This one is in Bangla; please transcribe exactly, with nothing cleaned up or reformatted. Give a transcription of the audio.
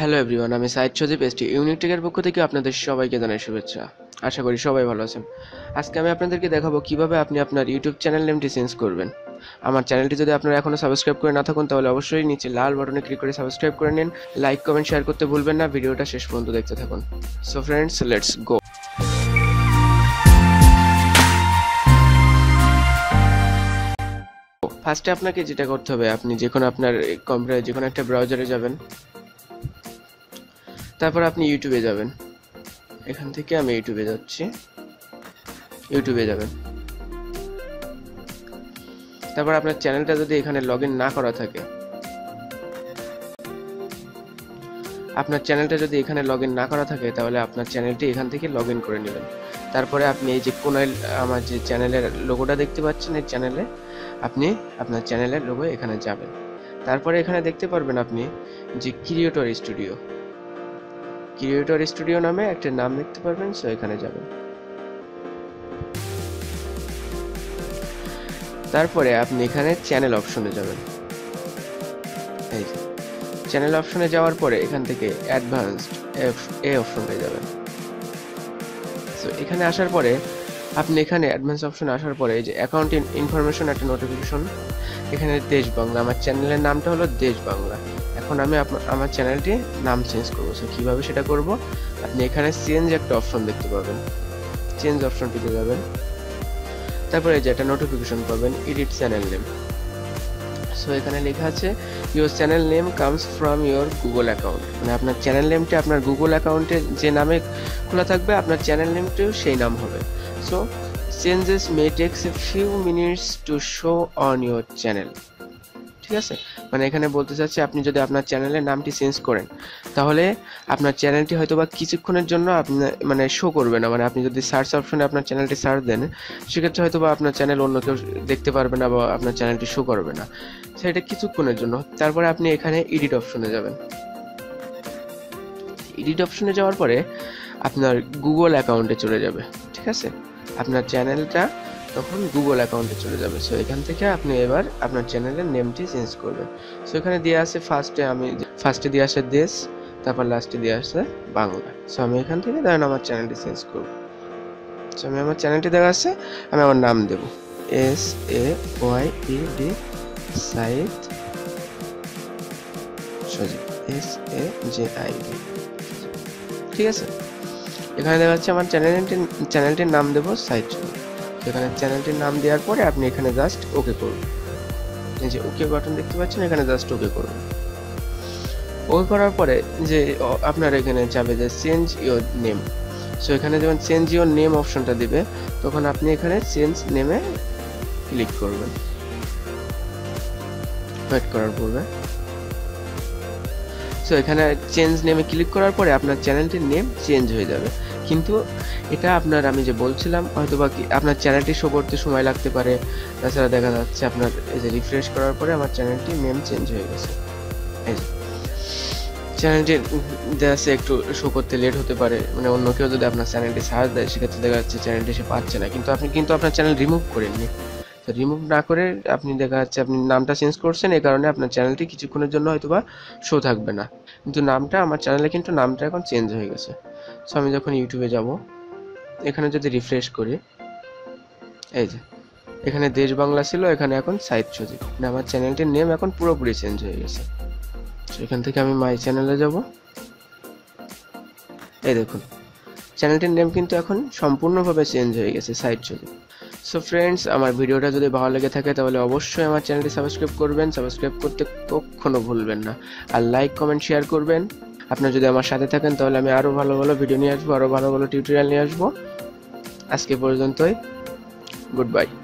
হ্যালো এভরিওয়ান, আমি সাইদ সজীব এসটি ইউনিক টেকের পক্ষ থেকে আপনাদের সবাইকে জানাই শুভেচ্ছা। আশা করি সবাই ভালো আছেন। আজকে আমি আপনাদেরকে দেখাবো কিভাবে আপনি আপনার ইউটিউব চ্যানেল নেমটি চেঞ্জ করবেন। আমার চ্যানেলটি যদি আপনারা এখনও সাবস্ক্রাইব করে না থাকুন তাহলে অবশ্যই নিচে লাল বাটনে ক্লিক করে সাবস্ক্রাইব করে নিন। লাইক কমেন্ট শেয়ার করতে ভুলবেন না। ভিডিওটা শেষ পর্যন্ত দেখতে থাকুন। So friends, let's go. ফার্স্টে আপনাকে যেটা করতে হবে, আপনি যে কোনো আপনার কম্পিউটারে যে কোনো একটা ব্রাউজারে যাবেন, তারপর আপনি ইউটিউবে যাবেন। এখান থেকে আমি ইউটিউবে যাচ্ছি, ইউটিউবে যাবেন। তারপর আপনার চ্যানেলটা যদি এখানে লগইন না করা থাকে, আপনার চ্যানেলটা যদি এখানে লগইন না করা থাকে তাহলে আপনার চ্যানেলটি এখান থেকে লগইন করে নেবেন। তারপরে আপনি এই যে কোনায় আমার যে চ্যানেলের লোগোটা দেখতে পাচ্ছেন, এই চ্যানেলে আপনি আপনার চ্যানেলের লোগো এখানে যাবেন। তারপরে এখানে দেখতে পারবেন আপনি যে ক্রিয়েটর স্টুডিও, ক্রিয়েটর স্টুডিও নামে একটা নাম দেখতে পারবেন। সো এখানে যাবেন। তারপরে আপনি এখানে চ্যানেল অপশনে যাবেন। এই যে চ্যানেল অপশনে যাওয়ার পরে এখান থেকে অ্যাডভান্সড এফ এ অপশনে যাবেন। সো এখানে আসার পরে আপনি এখানে অ্যাডভান্স অপশনে আসার পরে এই যে অ্যাকাউন্ট ইনফরমেশন একটা নোটিফিকেশন, এখানে দেশ বাংলা। আমার চ্যানেলের নামটা হলো দেশ বাংলা। এখন আমি আমার চ্যানেলটি নাম চেঞ্জ করবো। সো কীভাবে সেটা করব, আপনি এখানে চেঞ্জ একটা অপশন দেখতে পাবেন, চেঞ্জ অপশনটিতে যাবেন। তারপরে যে একটা নোটিফিকেশন পাবেন, এডিট চ্যানেল নেম। সো এখানে লেখা আছে your channel name comes from your Google account, মানে আপনার চ্যানেল নেমটি আপনার গুগল অ্যাকাউন্টে যে নামে খোলা থাকবে আপনার চ্যানেল নেমটিও সেই নাম হবে। So changes may takes a few minutes to show on your channel. ঠিক আছে, মানে এখানে বলতে চাচ্ছি আপনি যদি আপনার চ্যানেলের নামটি চেঞ্জ করেন তাহলে আপনার চ্যানেলটি হয়তো বা কিছুক্ষণের জন্য আপনার মানে শো করবে না। মানে আপনি যদি সার্চ অপশনে আপনার চ্যানেলটি সার্চ দেন সেক্ষেত্রে হয়তো বা আপনার চ্যানেল অন্য কেউ দেখতে পারবে না বা আপনার চ্যানেলটি শো করবে না, সেটা কিছুক্ষণের জন্য। তারপরে আপনি এখানে এডিট অপশনে যাবেন। এডিট অপশনে যাওয়ার পরে আপনার গুগল অ্যাকাউন্টে চলে যাবে। ঠিক আছে, আপনার চ্যানেলটা তখন গুগল অ্যাকাউন্টে চলে যাবে। সো এখান থেকে আপনি এবার আপনার চ্যানেলের নেমটি চেঞ্জ করবেন। সো এখানে দিয়ে আসে ফার্স্টে আমি ফার্স্টে দিয়ে আসে দেশ, তারপর লাস্টে দিয়ে আসে বাংলা। সো আমি এখান থেকে ধরেন আমার চ্যানেলটি চেঞ্জ করব। সো আমি আমার চ্যানেলটি দেখাচ্ছে, আমি আমার নাম দেব S A Y E D Sayed Sajib, S A J I D. ঠিক আছে, এখানে দেখাচ্ছে আমার চ্যানেলটি চ্যানেলটির নাম দেব সাইদ সজীব। এখানে চ্যানেলটির নাম দেওয়ার পরে আপনি এখানে জাস্ট ওকে করবেন। এই যে ওকে বাটন দেখতে পাচ্ছেন, এখানে জাস্ট ওকে করবেন। ওকে করার পরে যে আপনার এখানে যাবে যে চেঞ্জ ইওর নেম। সো এখানে যখন চেঞ্জ ইওর নেম অপশনটা দিবে তখন আপনি এখানে চেঞ্জ নেমে ক্লিক করবেন। ওয়েট করার পূর্বে সো এখানে চেঞ্জ নেমে ক্লিক করার পরে আপনার চ্যানেলটির নেম চেঞ্জ হয়ে যাবে। কিন্তু এটা আপনার আমি যে বলছিলাম হয়তো বা আপনার চ্যানেলটি শো করতে সময় লাগতে পারে। তাছাড়া দেখা যাচ্ছে আপনার এই যে রিফ্রেশ করার পরে আমার চ্যানেলটির নেম চেঞ্জ হয়ে গেছে। চ্যানেলটি দেখা যাচ্ছে একটু শো করতে লেট হতে পারে, মানে অন্য কেউ যদি আপনার চ্যানেলটি সার্চ দেয় সেক্ষেত্রে দেখা যাচ্ছে চ্যানেলটি সে পাচ্ছে না। কিন্তু আপনি কিন্তু আপনার চ্যানেল রিমুভ করেননি। তো রিমুভ না করে আপনি দেখা যাচ্ছে আপনি নামটা চেঞ্জ করছেন, এই কারণে আপনার চ্যানেলটি কিছুক্ষণের জন্য হয়তো বা শো থাকবে না। কিন্তু নামটা আমার চ্যানেলে কিন্তু নামটা এখন চেঞ্জ হয়ে গেছে। সো আমি যখন ইউটিউবে যাব, এখানে যদি রিফ্রেশ করি, এই যে এখানে দেশ বাংলা ছিল, এখানে এখন সাইদ সজীব। মানে আমার চ্যানেলটির নেম এখন পুরোপুরি চেঞ্জ হয়ে গেছে। সো এখান থেকে আমি মাই চ্যানেলে যাব। এই দেখুন চ্যানেলটির নেম কিন্তু এখন সম্পূর্ণভাবে চেঞ্জ হয়ে গেছে, সাইদ সজীব। সো ফ্রেন্ডস, আমার ভিডিওটা যদি ভালো লেগে থাকে তাহলে অবশ্যই আমার চ্যানেলটি সাবস্ক্রাইব করবেন, সাবস্ক্রাইব করতে কখনো ভুলবেন না। আর লাইক কমেন্ট শেয়ার করবেন। আপনারা যদি আমার সাথে থাকেন তাহলে আমি আরও ভালো ভালো ভিডিও নিয়ে আসবো, আরও ভালো ভালো টিউটোরিয়াল নিয়ে আসবো। আজকে পর্যন্তই, গুড বাই।